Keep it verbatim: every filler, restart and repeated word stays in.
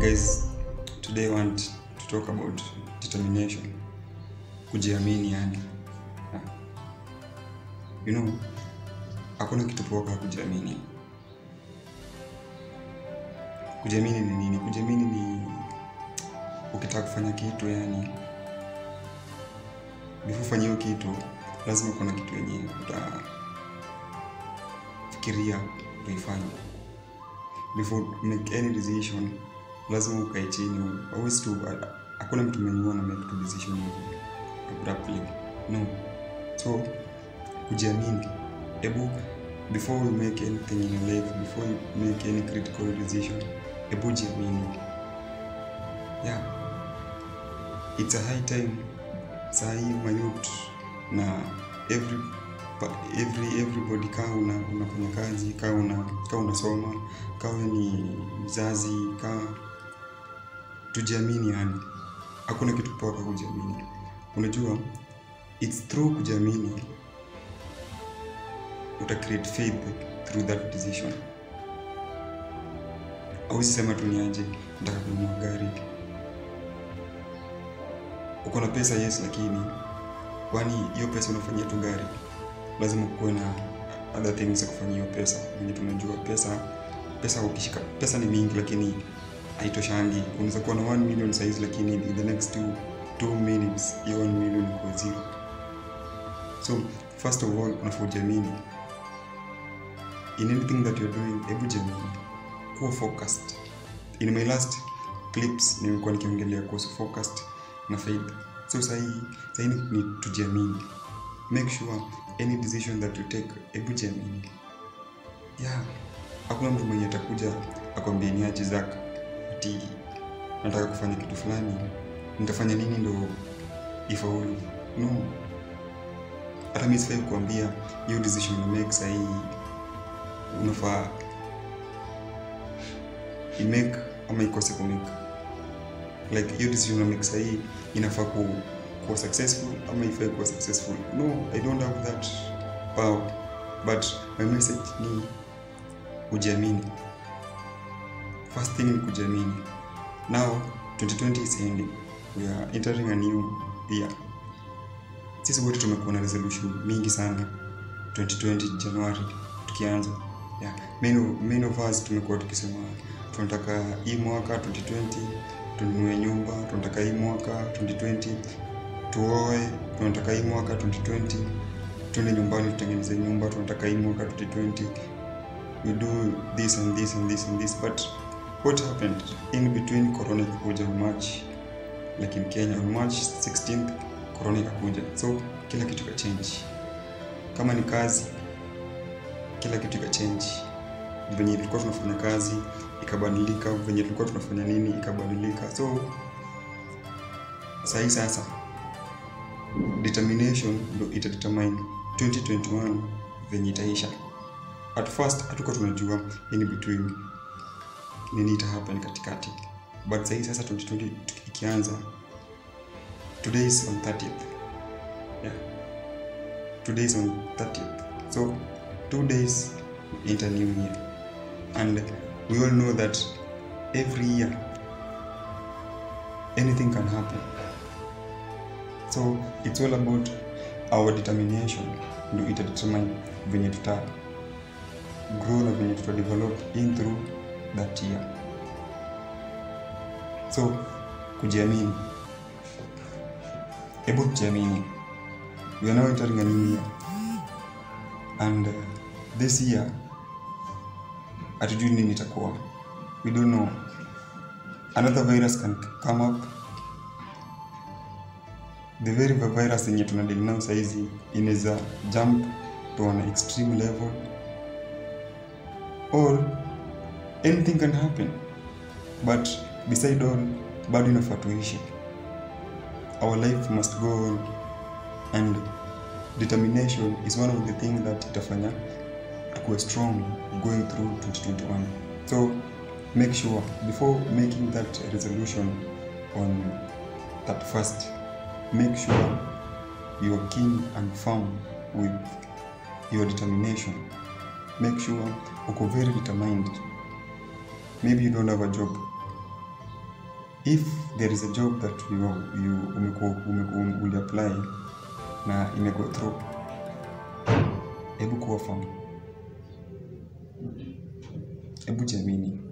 guys, today I want to talk about determination. Kujiamini yani. You know, hakuna kitu poa kujiamini. Kujiamini ni nini? Kujiamini ni ukitaka kufanya kitu yani. Before fanya kitu, lazima kuna kitu yenyewe utafikiria kuifanya. Before make any decision, lazima ukae chini. Always to hakuna mtu mwenyewe ana make the decision abruptly. No. So kujiamini. Ebu before you make anything in your life, before you make any critical decision, ebu jiamini. Yeah. It's a high time. Sahi mayut na every every everybody kama una unafanya kazi, kama una kama unasoma, kama ni mzazi, kama tujiamini yani. Hakuna kitu poa kama kujiamini. Unajua it's through kujiamini uta create faith through that decision. Au sema tu niaje nataka kununua gari. Uko na pesa yes, lakini kwani hiyo pesa unafanyia tu gari? Lazima kuwe na other things za kufanyia pesa. Mimi tunajua pesa pesa ukishika pesa ni mingi lakini haitoshangi. Unaweza kuwa na one million size lakini in the next two two minutes hiyo one million iko zero. So first of all, unajiamini in anything that you're doing. Ebu jiamini, kuwa focused. In my last clips nimekuwa nikiongelea kuhusu focused na faith. So sahi sahi ni tujiamini. Make sure any decision that you take, ebu jiamini. Yeah. Hakuna mtu mwenye atakuja akwambie ni aje zaka. Ati nataka kufanya kitu fulani, nitafanya nini ndio ifaulu. No. Hata mimi sifai kuambia hiyo decision you make sahi unafaa you make ama ikose ku make. Like hiyo decision you make sahi inafaa ku for successful ama if I was successful. No, I don't have that power. But my message ni kujiamini. First thing ni kujiamini. Now twenty twenty is ending. We are entering a new year. Sisi wote tumekuwa na resolution mingi sana twenty twenty January tukianza. Yeah, many many of us tumekuwa tukisema tunataka hii mwaka twenty twenty tununue nyumba, tunataka hii mwaka twenty twenty tuoe, tunataka hii mwaka twenty twenty tule nyumbani tutengeneze nyumba, tunataka hii mwaka twenty twenty we do this and this and this and this. But what happened in between? Corona ikakuja in March, like in Kenya on March sixteenth corona ikakuja, so kila kitu ka change. Kama ni kazi, kila kitu ka change. Venye tulikuwa tunafanya kazi ikabadilika, venye tulikuwa tunafanya nini ikabadilika. So sasa sasa determination ndio ita determine twenty twenty-one venye itaisha. At first hatuko tunajua in between nini ita happen katikati, but sasa sasa twenty twenty ikianza, today is on thirtieth. Yeah, today is on thirtieth, so two days into new year. And we all know that every year anything can happen. So it's all about our determination. Do it determine when you start grow and when you to develop in through that year. So kujiamini. Ebu kujiamini. We are now entering a new year. And uh, this year atujui nini itakuwa. We don't know. Another virus can come up. The very virus yenye tunadili nayo saizi inaweza jump to an extreme level, or anything can happen. But beside all, bado inafaa tuishi. Our life must go on, and determination is one of the things that itafanya tukuwe strong going through twenty twenty-one. So make sure before making that resolution on that first, make sure you are keen and firm with your determination. Make sure you are very determined. Maybe you don't have a job, if there is a job that you you will apply na imego through, ebu kuwa famu, ebu jamini.